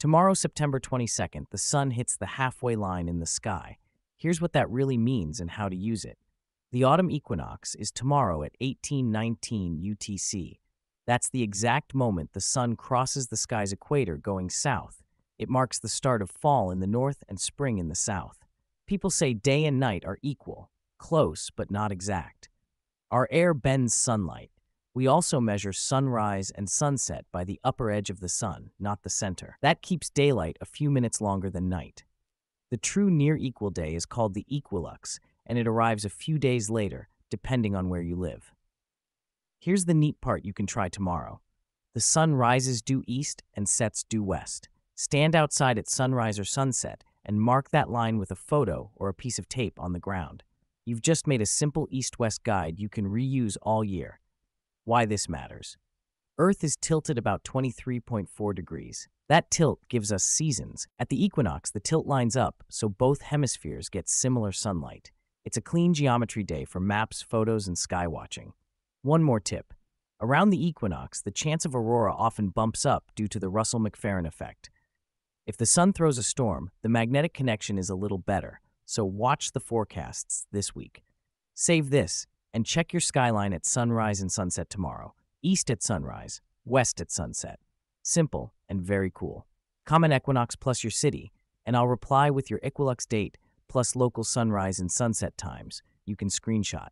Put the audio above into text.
Tomorrow, September 22nd, the sun hits the halfway line in the sky. Here's what that really means and how to use it. The autumn equinox is tomorrow at 18:19 UTC. That's the exact moment the sun crosses the sky's equator going south. It marks the start of fall in the north and spring in the south. People say day and night are equal, close but not exact. Our air bends sunlight. We also measure sunrise and sunset by the upper edge of the sun, not the center. That keeps daylight a few minutes longer than night. The true near-equal day is called the equilux, and it arrives a few days later, depending on where you live. Here's the neat part you can try tomorrow. The sun rises due east and sets due west. Stand outside at sunrise or sunset and mark that line with a photo or a piece of tape on the ground. You've just made a simple east-west guide you can reuse all year. Why this matters. Earth is tilted about 23.4 degrees. That tilt gives us seasons. At the equinox, the tilt lines up, so both hemispheres get similar sunlight. It's a clean geometry day for maps, photos, and sky watching. One more tip. Around the equinox, the chance of aurora often bumps up due to the Russell-McFerrin effect. If the sun throws a storm, the magnetic connection is a little better, so watch the forecasts this week. Save this and check your skyline at sunrise and sunset tomorrow. East at sunrise, west at sunset. Simple and very cool. Comment equinox plus your city, and I'll reply with your equilux date plus local sunrise and sunset times you can screenshot.